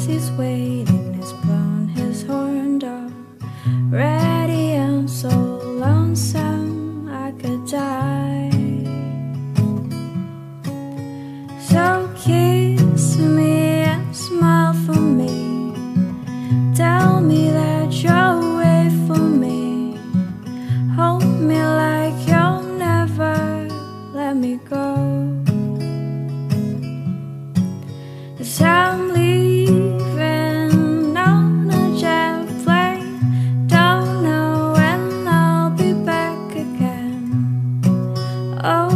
taxi's waiting, his brown, his horned up radium, so lonesome I could die. So kiss me and smile for me, tell me that you'll wait for me, hold me like you'll never let me go. As I'm leaving on a jet plane, don't know when I'll be back again. Oh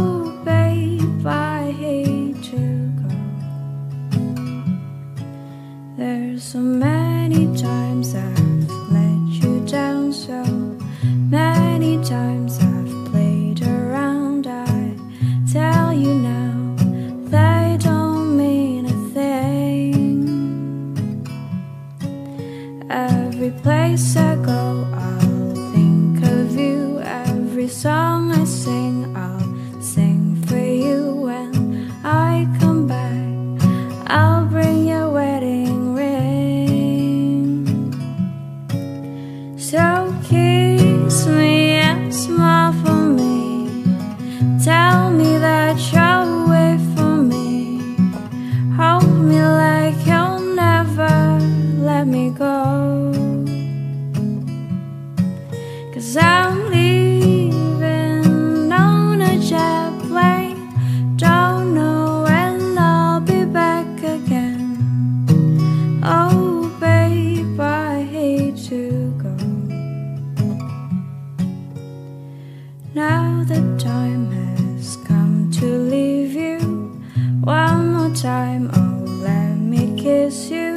babe, I hate to go. There's so many times I've let you down, so many times I've played around. I tell you now that I don't . Every place I go, I'll think of you. Every song I sing, I'll sing for you. When I come back, I'll bring your wedding ring. So kiss me and smile for me, tell me that you'll wait for me, hold me like you'll never let me go. 'Cause I'm leaving on a jet plane, don't know when I'll be back again. Oh babe, I hate to go. Now the time has come to leave you. One more time, oh let me kiss you,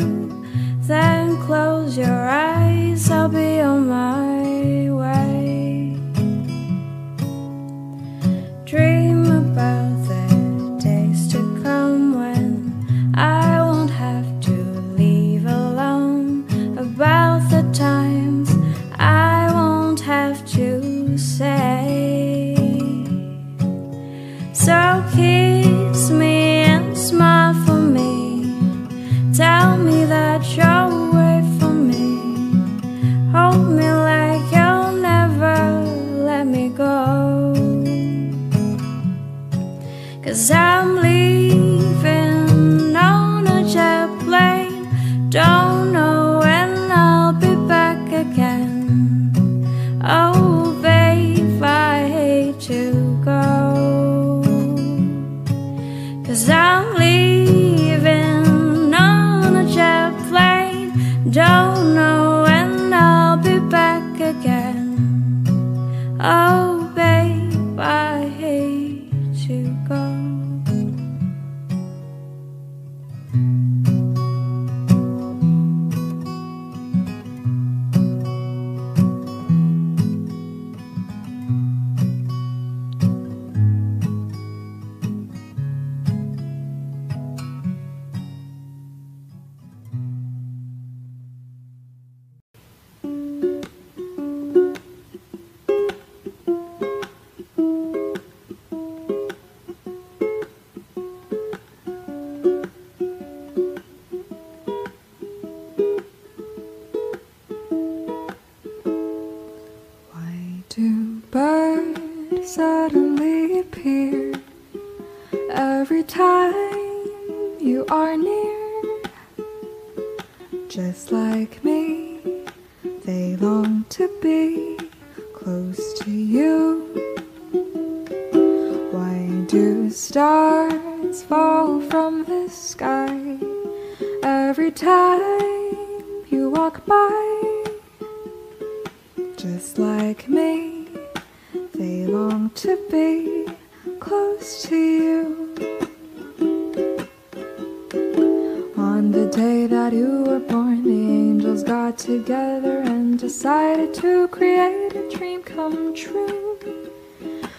then close your eyes, I'll be on my way. Dream about the days to come when I won't have to leave alone, about the times I won't have to say. So kiss me and smile for me, tell me that you'll wait for me, hold me like go. 'Cause I'm leaving on a jet plane, don't know when I'll be back again. Oh babe, I hate to go. 'Cause I'm leaving on a jet plane, don't know when I'll be back again. Oh babe, I hate to go. Just like me, they long to be close to you. Why do stars fall from the sky every time you walk by? Just like me, they long to be close to you. On the day that you were born, the angels got together and decided to create a dream come true.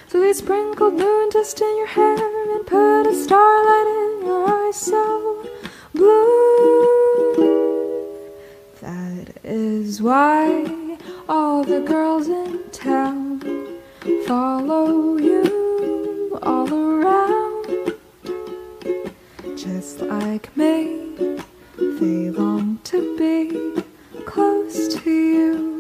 So they sprinkled moon dust in your hair and put a starlight in your eyes so blue. That is why all the girls in town follow you all around. Just like me, They long to be close to you.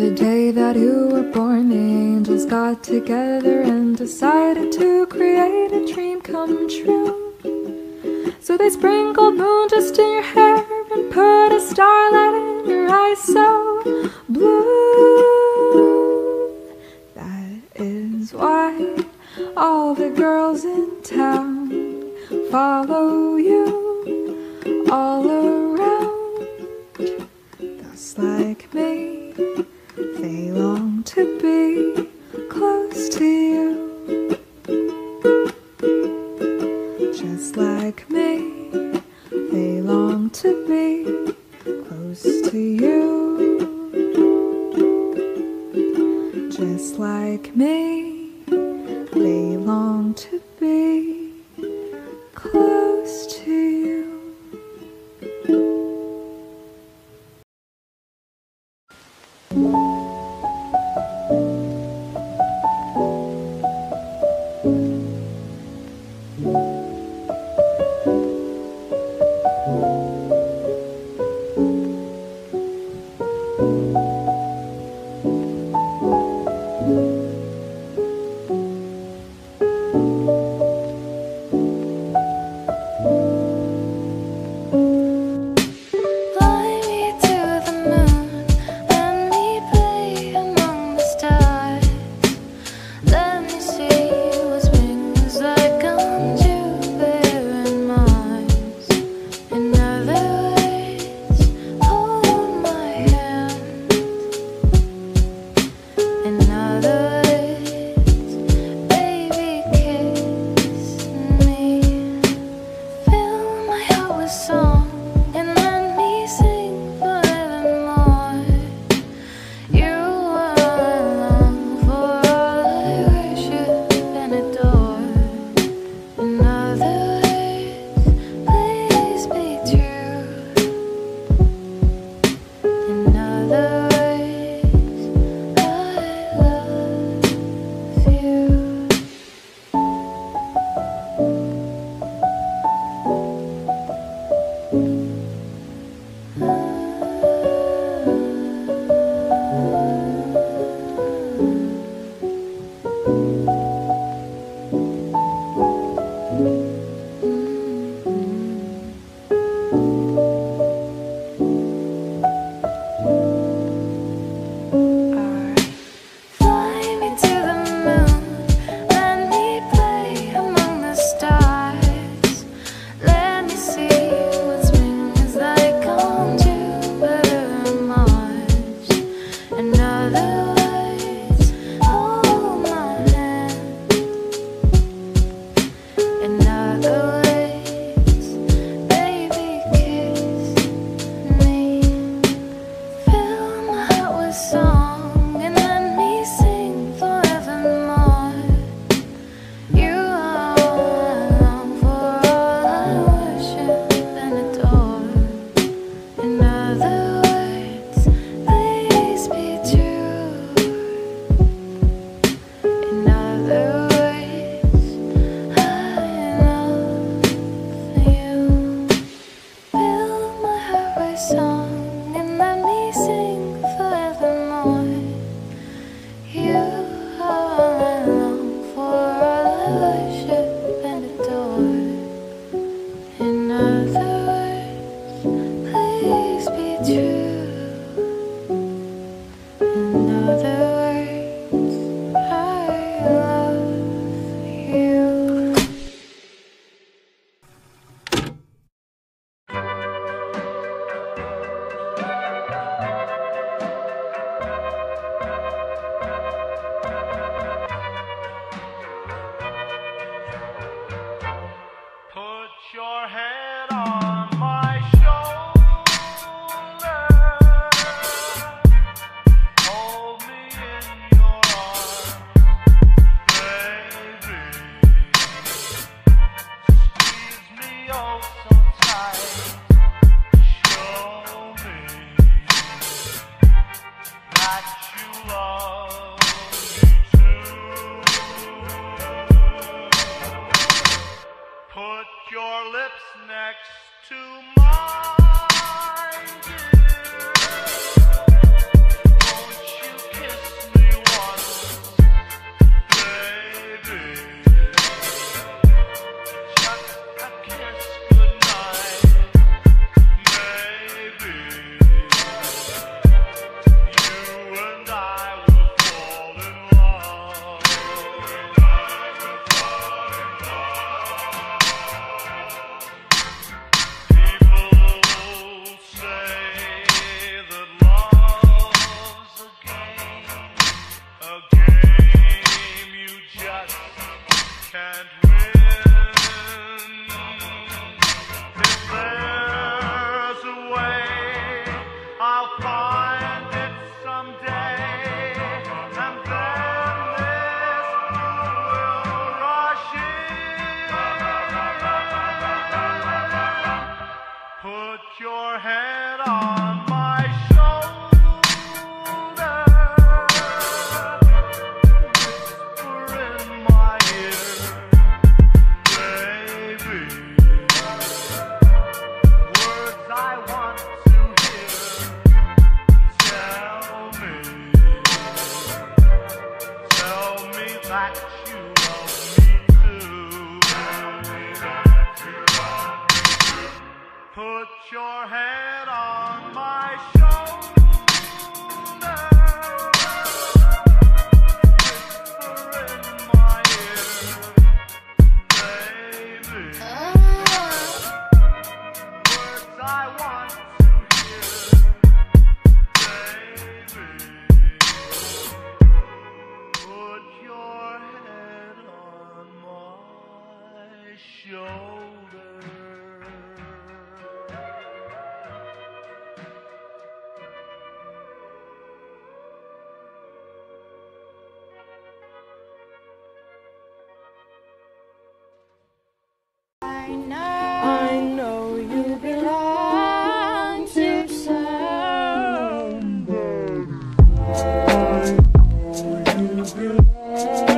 The day that you were born, the angels got together and decided to create a dream come true. So they sprinkled moon just in your hair and put a starlight in your eyes so blue. That is why all the girls in town follow you all around. Just like me, they long to be close to you. Just like me, they long to be close to you. Just like me, they long to be close to you. Another can't win. If there's a way, I'll find it someday. And then this moon will rush in. Put your head on my shoulder. That you love me too. Tell me that you love me too. Put your head on my shoulder, whisper in my ear, baby. Words I want to. Shoulder. I know you belong to somebody. I know you belong.